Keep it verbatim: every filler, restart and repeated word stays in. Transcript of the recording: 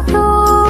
तुम्हें